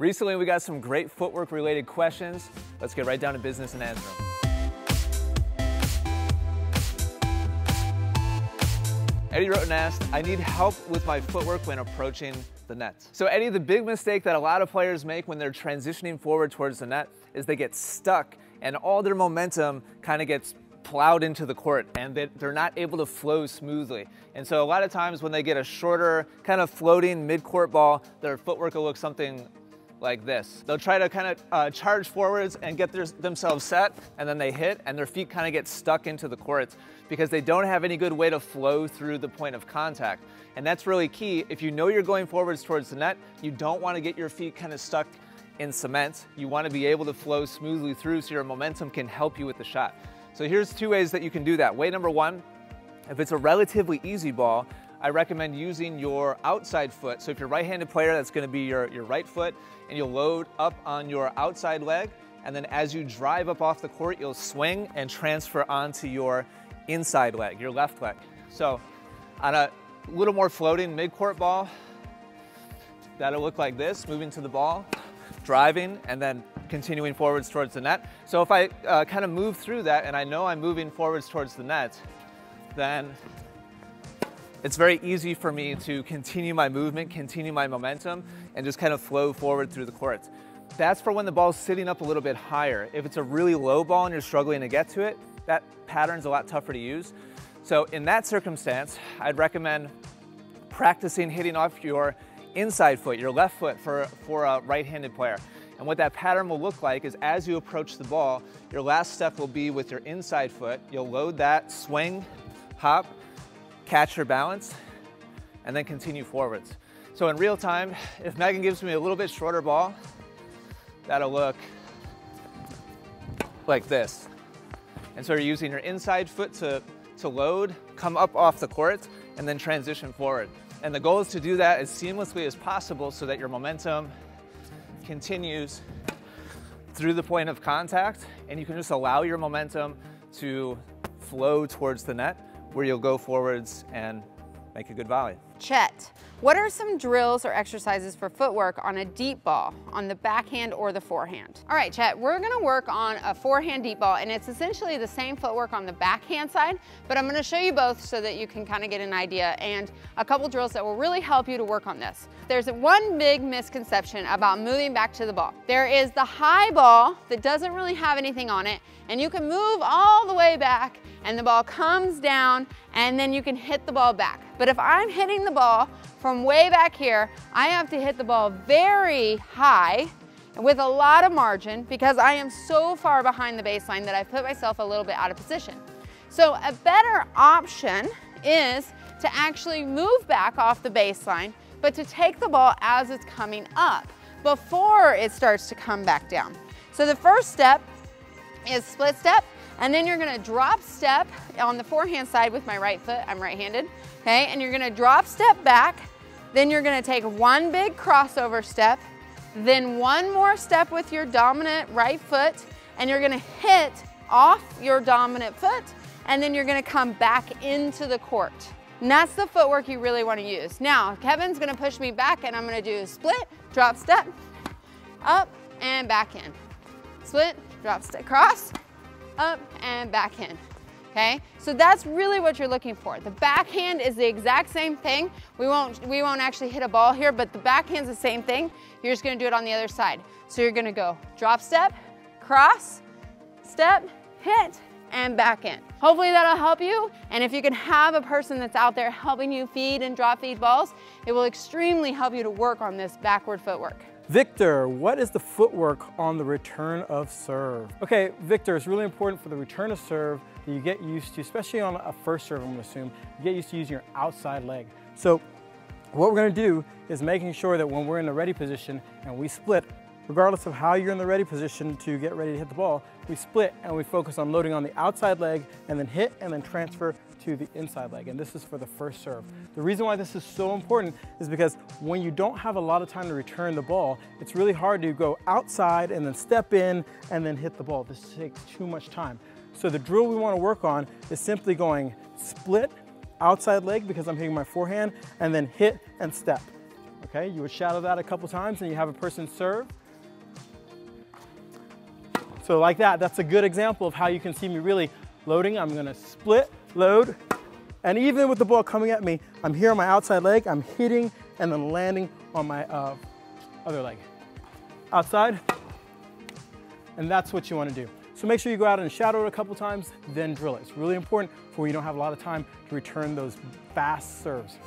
Recently, we got some great footwork related questions. Let's get right down to business and answer them. Eddie Roten asked, I need help with my footwork when approaching the net. So Eddie, the big mistake that a lot of players make when they're transitioning forward towards the net is they get stuck and all their momentum kind of gets plowed into the court and they're not able to flow smoothly. And so a lot of times when they get a shorter kind of floating mid-court ball, their footwork will look something like this. They'll try to kind of charge forwards and get themselves set, and then they hit and their feet kind of get stuck into the courts because they don't have any good way to flow through the point of contact. And that's really key. If you know you're going forwards towards the net, you don't want to get your feet kind of stuck in cement. You want to be able to flow smoothly through so your momentum can help you with the shot. So here's two ways that you can do that. Way number one, if it's a relatively easy ball, I recommend using your outside foot. So if you're a right-handed player, that's gonna be your right foot, and you'll load up on your outside leg, and then as you drive up off the court, you'll swing and transfer onto your inside leg, your left leg. So on a little more floating mid-court ball, that'll look like this, moving to the ball, driving, and then continuing forwards towards the net. So if I kind of move through that, and I know I'm moving forwards towards the net, then it's very easy for me to continue my movement, continue my momentum, and just kind of flow forward through the court. That's for when the ball's sitting up a little bit higher. If it's a really low ball and you're struggling to get to it, that pattern's a lot tougher to use. So in that circumstance, I'd recommend practicing hitting off your inside foot, your left foot for a right-handed player. And what that pattern will look like is as you approach the ball, your last step will be with your inside foot. You'll load that, swing, hop, catch your balance, and then continue forwards. So in real time, if Megan gives me a little bit shorter ball, that'll look like this. And so you're using your inside foot to load, come up off the court, and then transition forward. And the goal is to do that as seamlessly as possible so that your momentum continues through the point of contact, and you can just allow your momentum to flow towards the net, where you'll go forwards and make a good volley. Chet, what are some drills or exercises for footwork on a deep ball, on the backhand or the forehand? All right, Chet, we're gonna work on a forehand deep ball, and it's essentially the same footwork on the backhand side, but I'm gonna show you both so that you can kind of get an idea and a couple drills that will really help you to work on this. There's one big misconception about moving back to the ball. There is the high ball that doesn't really have anything on it, and you can move all the way back, and the ball comes down, and then you can hit the ball back. But if I'm hitting the ball from way back here, I have to hit the ball very high with a lot of margin because I am so far behind the baseline that I've put myself a little bit out of position. So a better option is to actually move back off the baseline, but to take the ball as it's coming up before it starts to come back down. So the first step is split step, and then you're gonna drop step on the forehand side with my right foot, I'm right-handed, okay? And you're gonna drop step back, then you're gonna take one big crossover step, then one more step with your dominant right foot, and you're gonna hit off your dominant foot, and then you're gonna come back into the court. And that's the footwork you really wanna use. Now, Kevin's gonna push me back, and I'm gonna do a split, drop step, up, and back in. Split, drop step, cross, up and backhand, okay? So that's really what you're looking for. The backhand is the exact same thing. We won't actually hit a ball here, but the backhand's the same thing. You're just gonna do it on the other side. So you're gonna go drop step, cross, step, hit, and back in. Hopefully that'll help you, and if you can have a person that's out there helping you feed and drop feed balls, it will extremely help you to work on this backward footwork. Victor, what is the footwork on the return of serve? Okay, Victor, it's really important for the return of serve that you get used to, especially on a first serve, I'm gonna assume, you get used to using your outside leg. So what we're gonna do is making sure that when we're in the ready position and we split, regardless of how you're in the ready position to get ready to hit the ball, we split and we focus on loading on the outside leg and then hit and then transfer to the inside leg, and this is for the first serve. The reason why this is so important is because when you don't have a lot of time to return the ball, it's really hard to go outside and then step in and then hit the ball. This takes too much time. So the drill we want to work on is simply going split, outside leg because I'm hitting my forehand, and then hit and step. Okay, you would shadow that a couple times and you have a person serve. So like that, that's a good example of how you can see me really loading. I'm gonna split, load, and even with the ball coming at me, I'm here on my outside leg, I'm hitting and then landing on my other leg. Outside, and that's what you wanna do. So make sure you go out and shadow it a couple times, then drill it. It's really important for when you don't have a lot of time to return those fast serves.